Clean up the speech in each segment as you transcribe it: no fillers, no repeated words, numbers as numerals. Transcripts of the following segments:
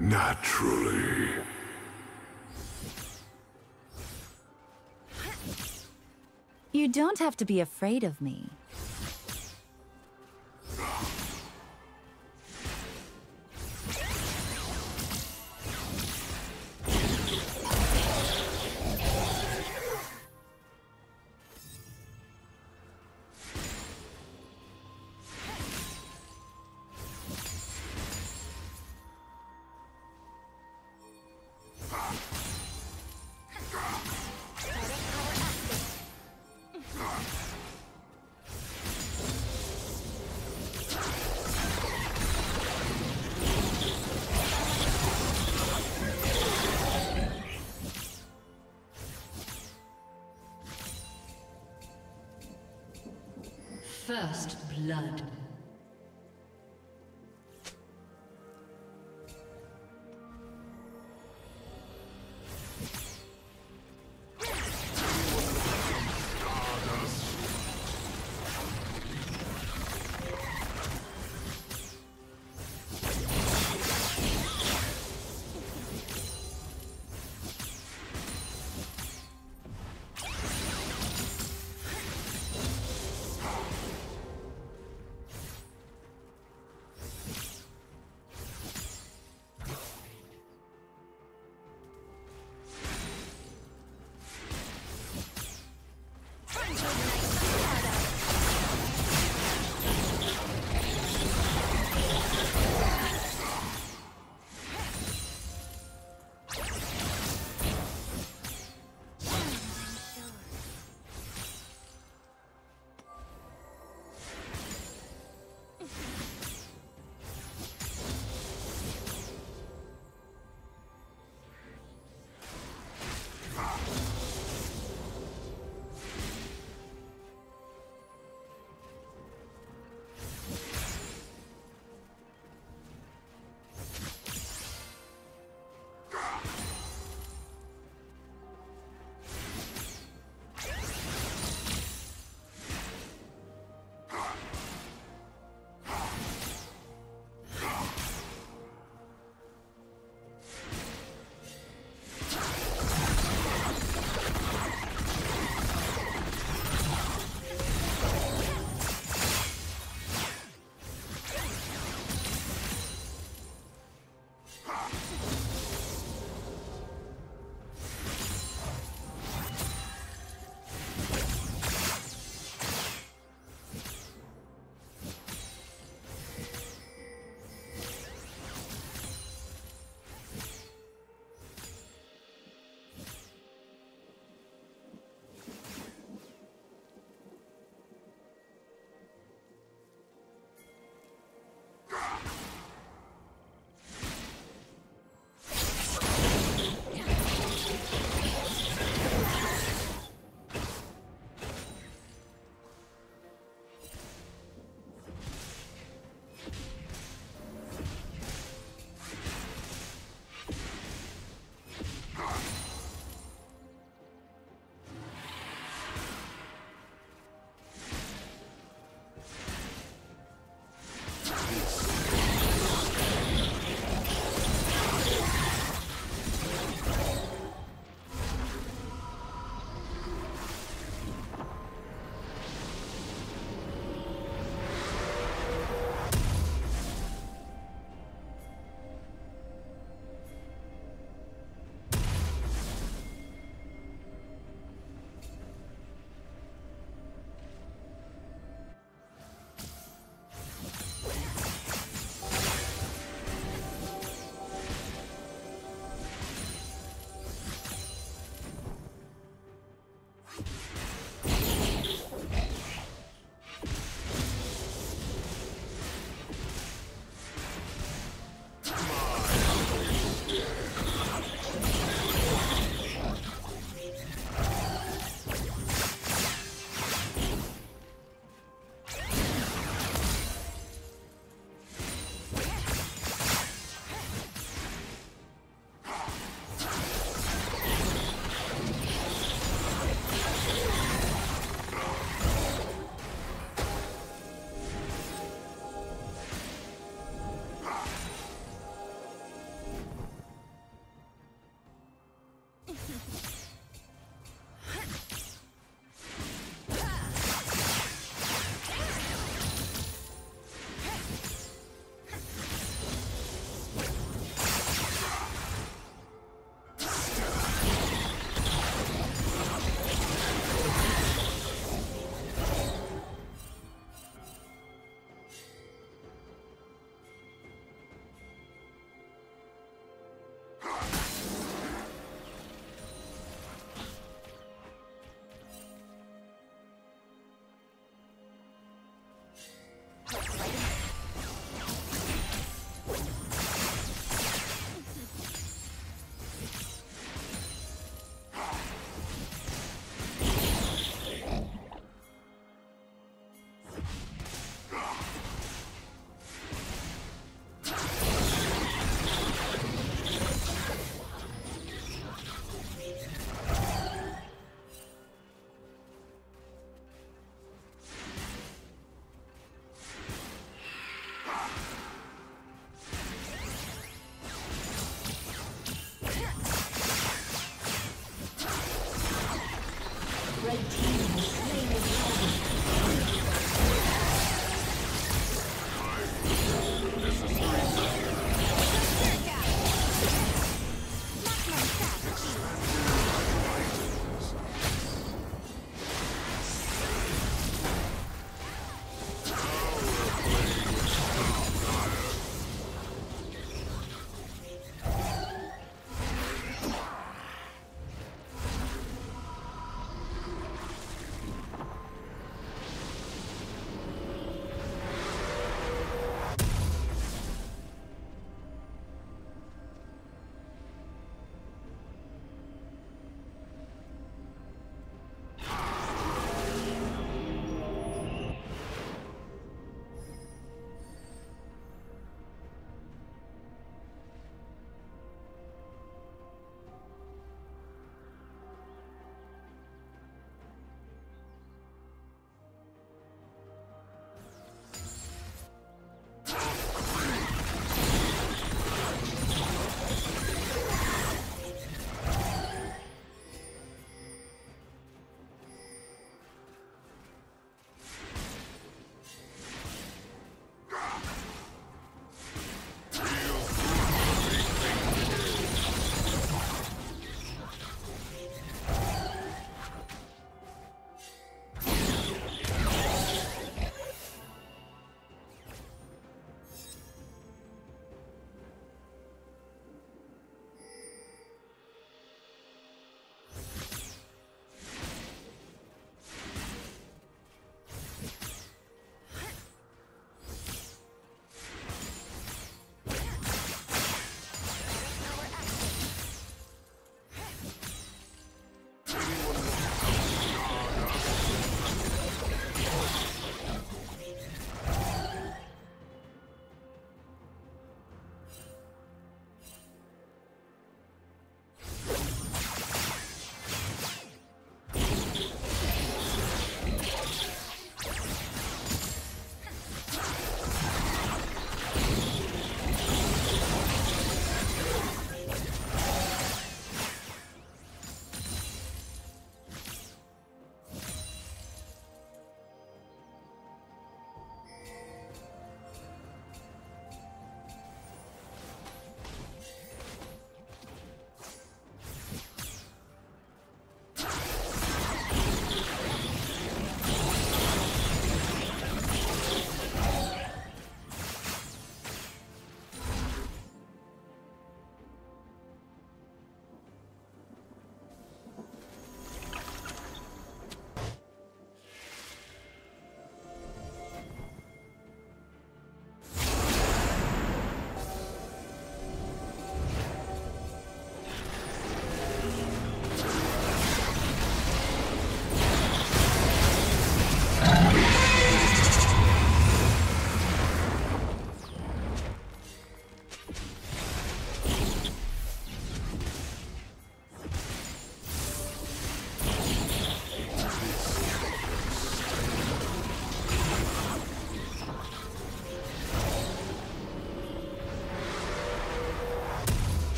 Naturally. You don't have to be afraid of me. First blood.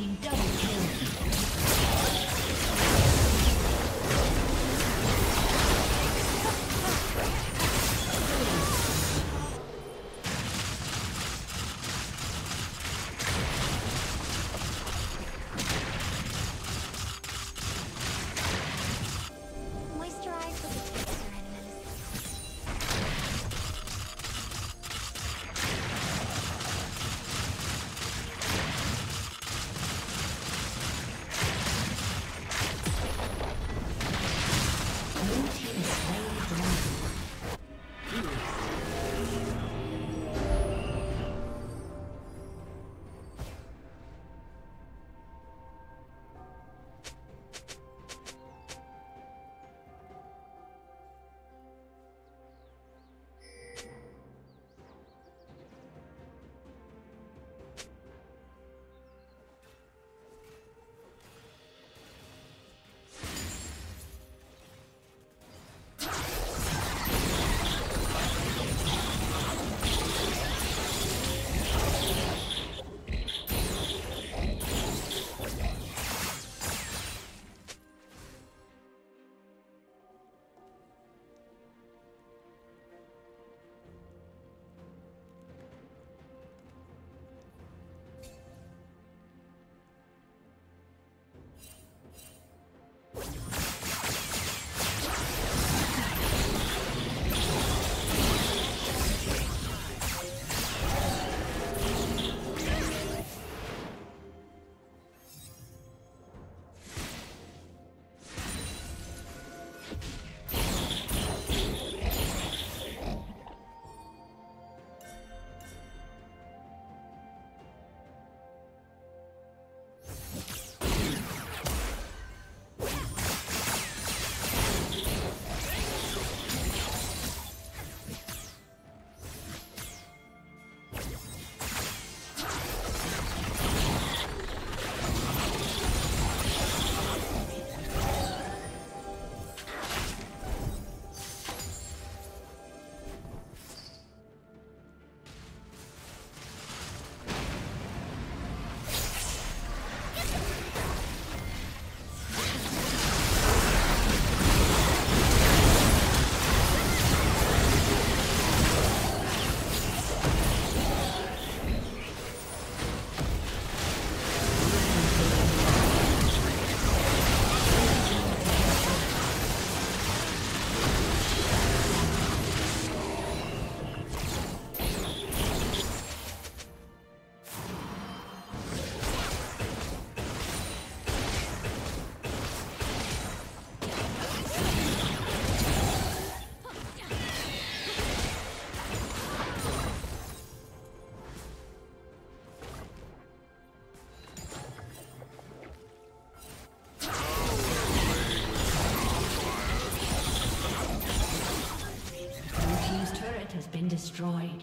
team double kill. Destroyed.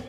Red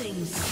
Thanks.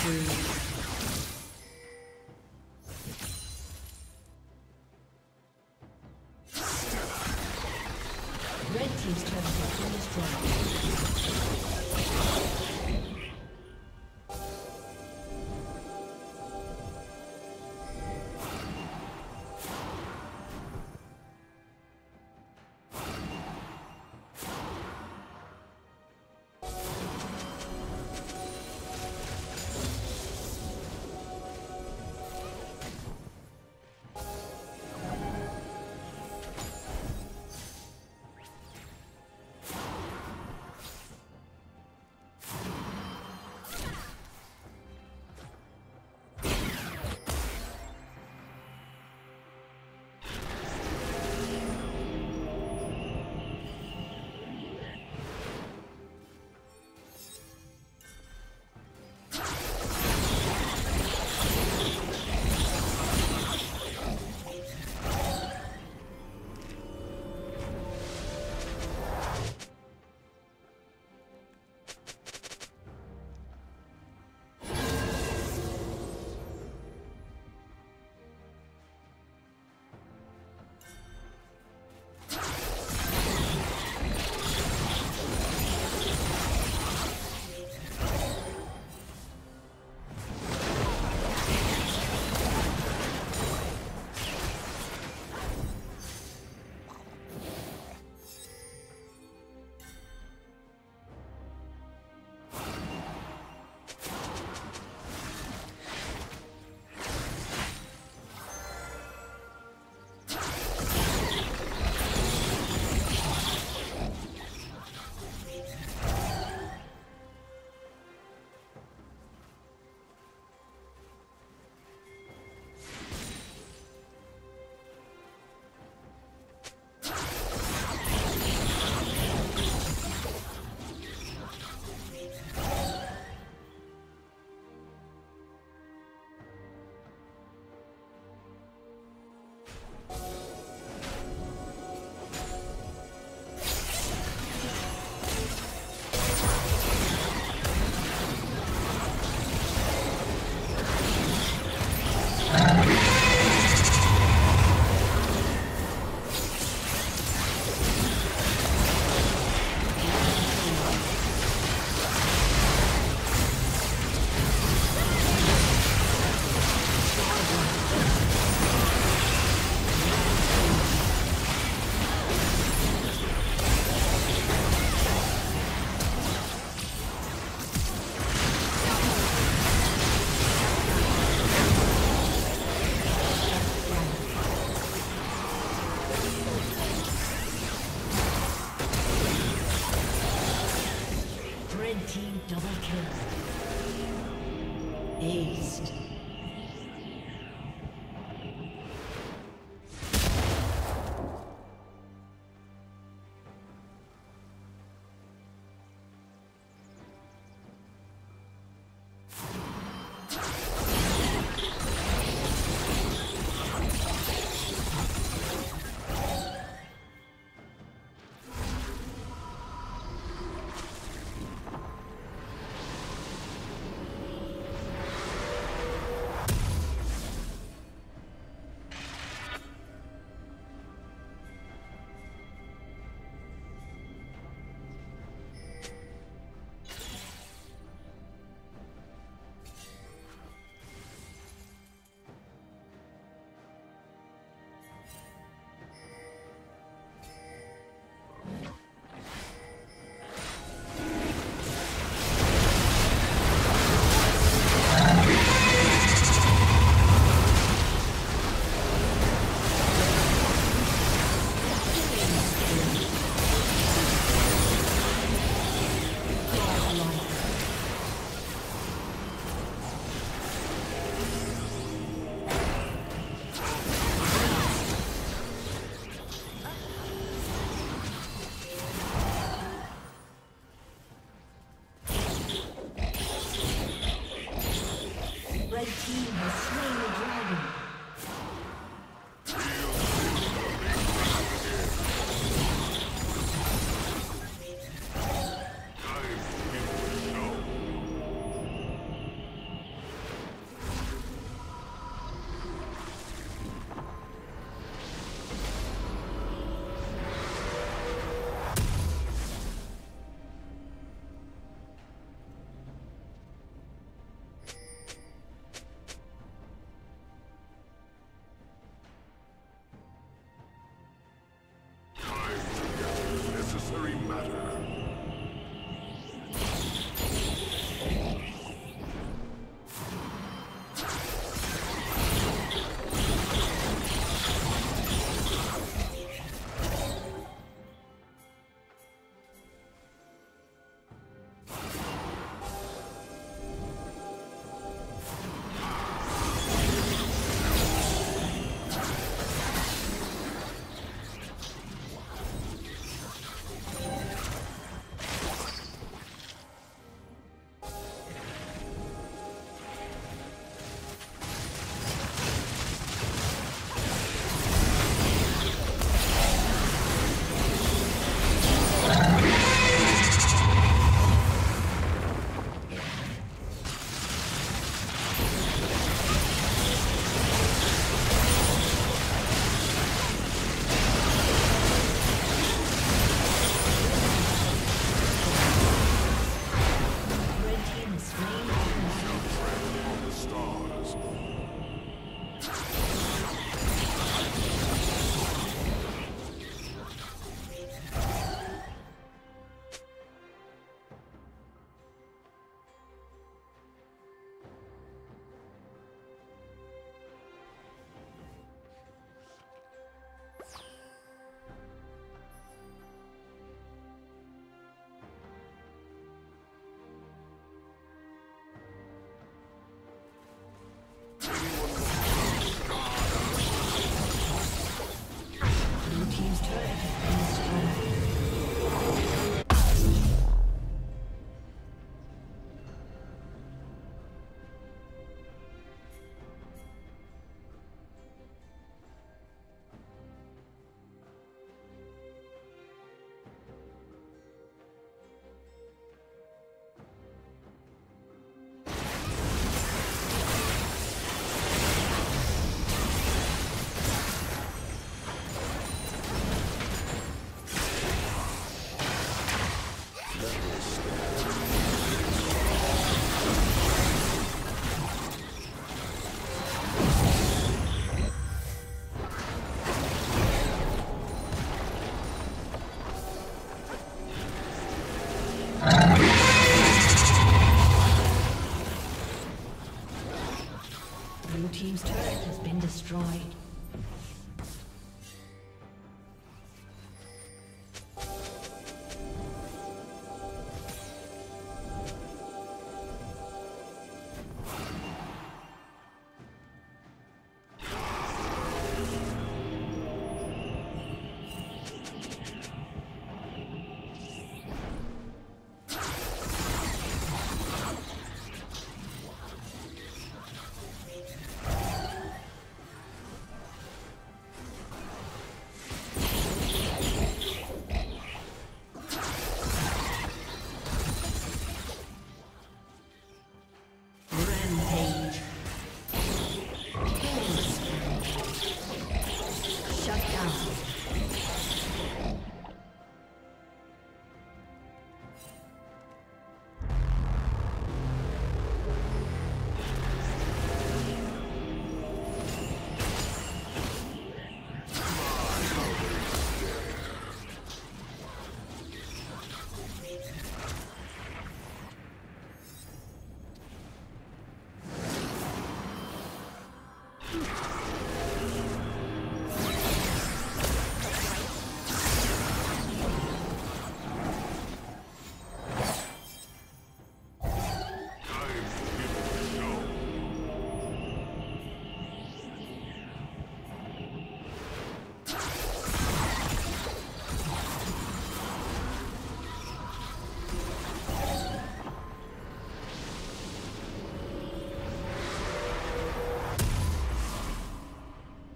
Destroyed.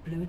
Blue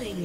Killing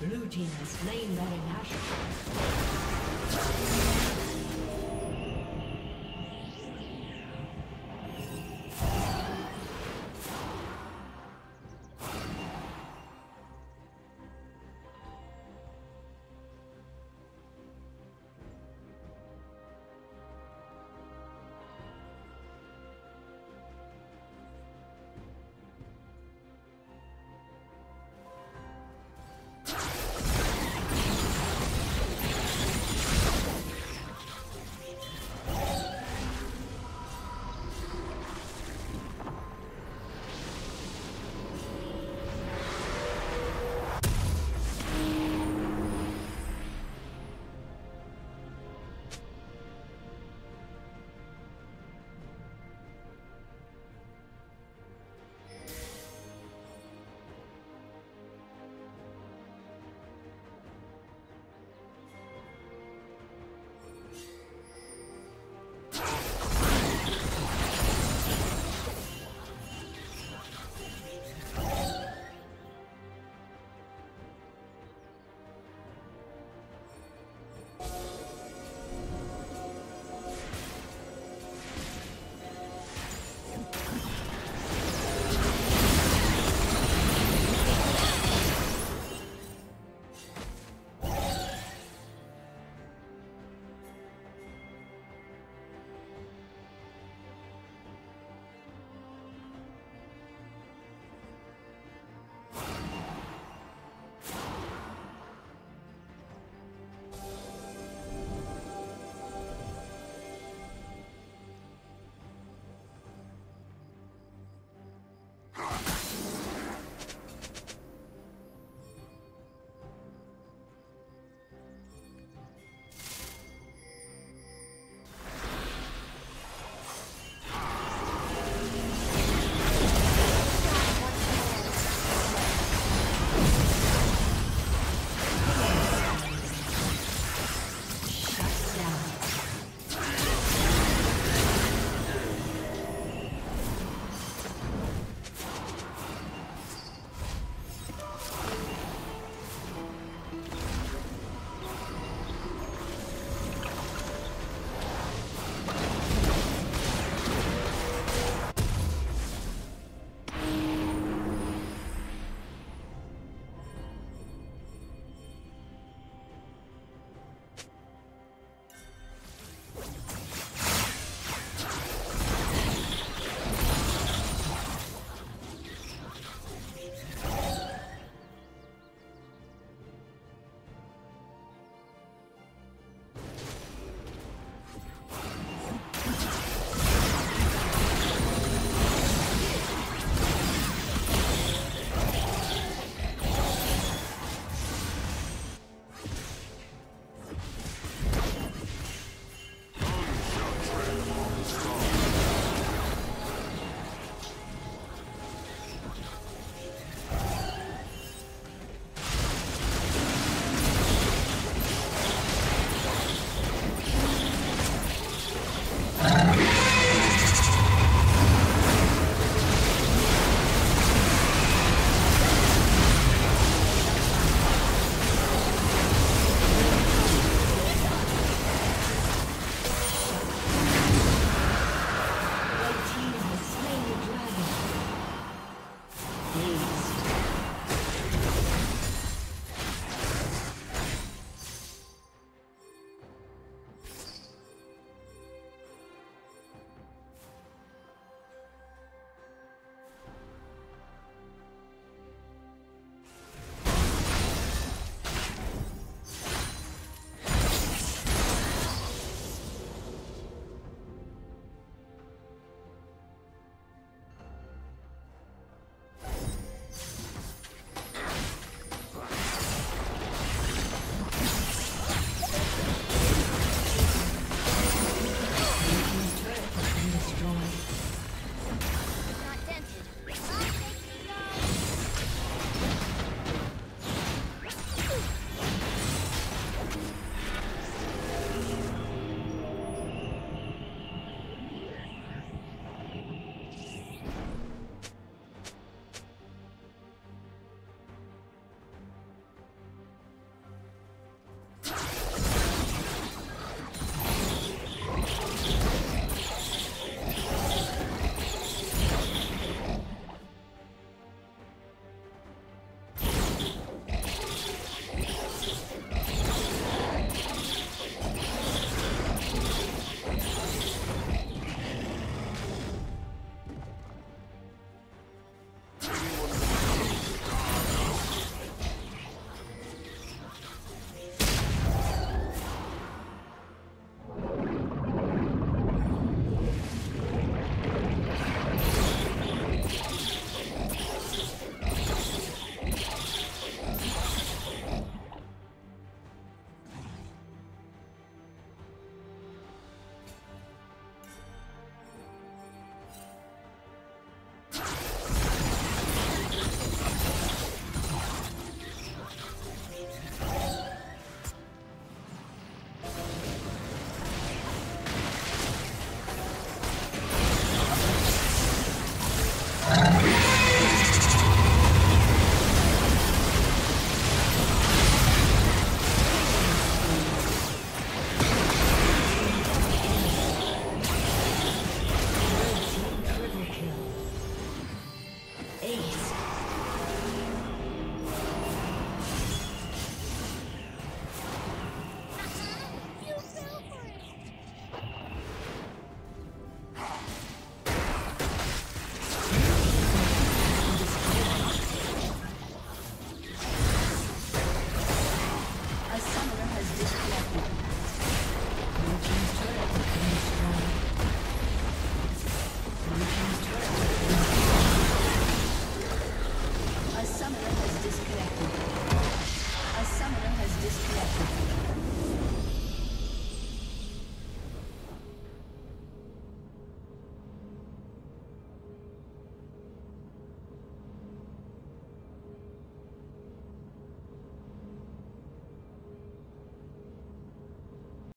Blue team has slain Baron Nashor.